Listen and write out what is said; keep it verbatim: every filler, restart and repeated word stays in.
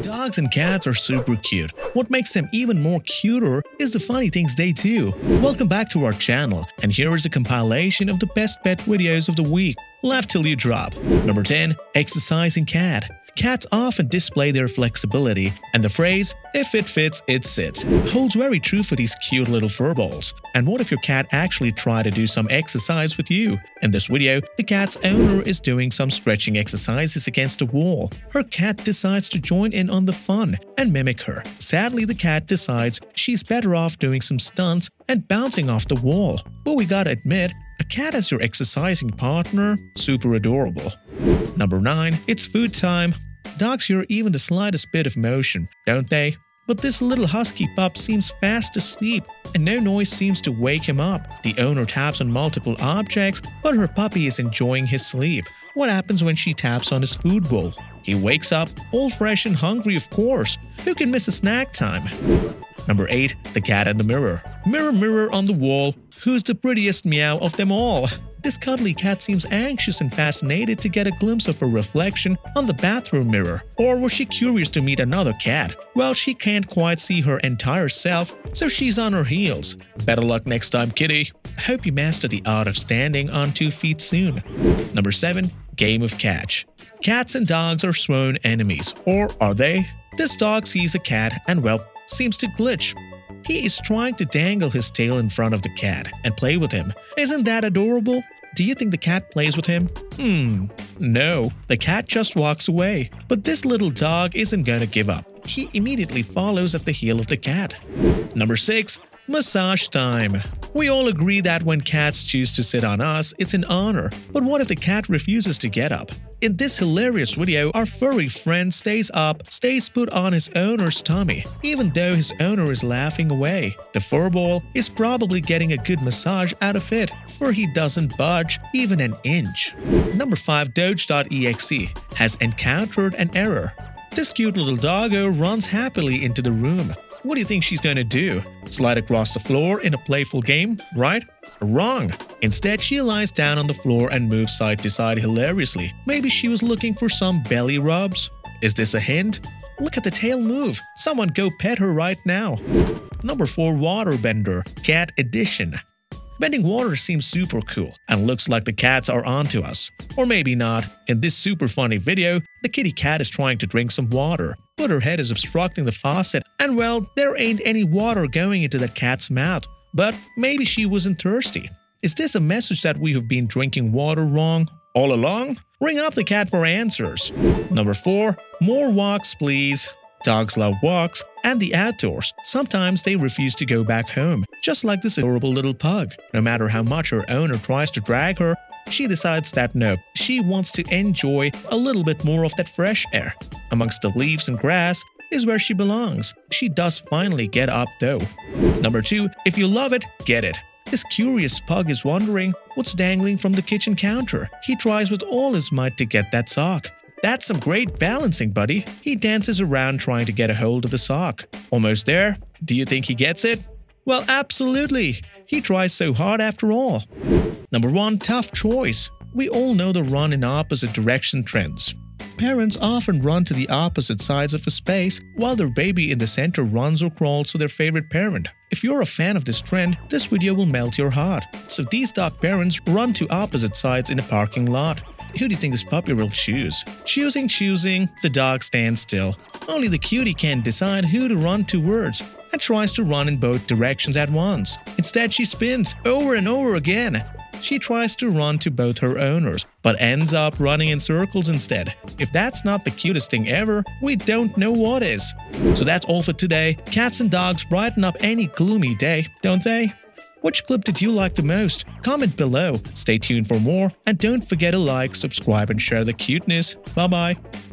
Dogs and cats are super cute. What makes them even more cuter is the funny things they do. Welcome back to our channel, and here is a compilation of the best pet videos of the week. Laugh till you drop. Number ten. Exercising cat. Cats often display their flexibility, and the phrase, if it fits, it sits, holds very true for these cute little furballs. And what if your cat actually tried to do some exercise with you? In this video, the cat's owner is doing some stretching exercises against a wall. Her cat decides to join in on the fun and mimic her. Sadly, the cat decides she's better off doing some stunts and bouncing off the wall. But we gotta admit, a cat as your exercising partner? Super adorable. Number nine. It's food time. Dogs hear even the slightest bit of motion, don't they? But this little husky pup seems fast asleep, and no noise seems to wake him up. The owner taps on multiple objects, but her puppy is enjoying his sleep. What happens when she taps on his food bowl? He wakes up, all fresh and hungry, of course. Who can miss a snack time? Number eight. The cat and the mirror. Mirror, mirror on the wall, who's the prettiest meow of them all? This cuddly cat seems anxious and fascinated to get a glimpse of her reflection on the bathroom mirror. Or was she curious to meet another cat? Well, she can't quite see her entire self, so she's on her heels. Better luck next time, kitty. Hope you master the art of standing on two feet soon. Number seven. Game of catch. Cats and dogs are sworn enemies, or are they? This dog sees a cat and, well, seems to glitch. He is trying to dangle his tail in front of the cat and play with him. Isn't that adorable? Do you think the cat plays with him? Hmm, no, the cat just walks away. But this little dog isn't gonna give up. He immediately follows at the heel of the cat. Number six. Massage time. We all agree that when cats choose to sit on us, it's an honor. But what if the cat refuses to get up? In this hilarious video, our furry friend stays up, stays put on his owner's tummy, even though his owner is laughing away. The furball is probably getting a good massage out of it, for he doesn't budge even an inch. Number five. Doge.exe has encountered an error. This cute little doggo runs happily into the room. What do you think she's gonna do? Slide across the floor in a playful game, right? Wrong! Instead, she lies down on the floor and moves side to side hilariously. Maybe she was looking for some belly rubs? Is this a hint? Look at the tail move! Someone go pet her right now! Number four. Waterbender, Cat Edition. Bending water seems super cool, and looks like the cats are onto us. Or maybe not. In this super funny video, the kitty cat is trying to drink some water, but her head is obstructing the faucet, and well, there ain't any water going into that cat's mouth. But maybe she wasn't thirsty. Is this a message that we have been drinking water wrong all along? Ring up the cat for answers. Number four. More walks, please. Dogs love walks and the outdoors. Sometimes they refuse to go back home, just like this adorable little pug. No matter how much her owner tries to drag her, she decides that no, she wants to enjoy a little bit more of that fresh air. Amongst the leaves and grass is where she belongs. She does finally get up though. Number two. If you love it, get it. This curious pug is wondering what's dangling from the kitchen counter. He tries with all his might to get that sock. That's some great balancing, buddy. He dances around trying to get a hold of the sock. Almost there. Do you think he gets it? Well, absolutely. He tries so hard after all. Number one. Tough choice. We all know the run in opposite direction trends. Parents often run to the opposite sides of a space while their baby in the center runs or crawls to their favorite parent. If you're a fan of this trend, this video will melt your heart. So these dog parents run to opposite sides in a parking lot. Who do you think this puppy will choose? Choosing, choosing, the dog stands still. Only the cutie can decide who to run towards and tries to run in both directions at once. Instead, she spins over and over again. She tries to run to both her owners, but ends up running in circles instead. If that's not the cutest thing ever, we don't know what is. So that's all for today. Cats and dogs brighten up any gloomy day, don't they? Which clip did you like the most? Comment below. Stay tuned for more, and don't forget to like, subscribe, and share the cuteness. Bye-bye.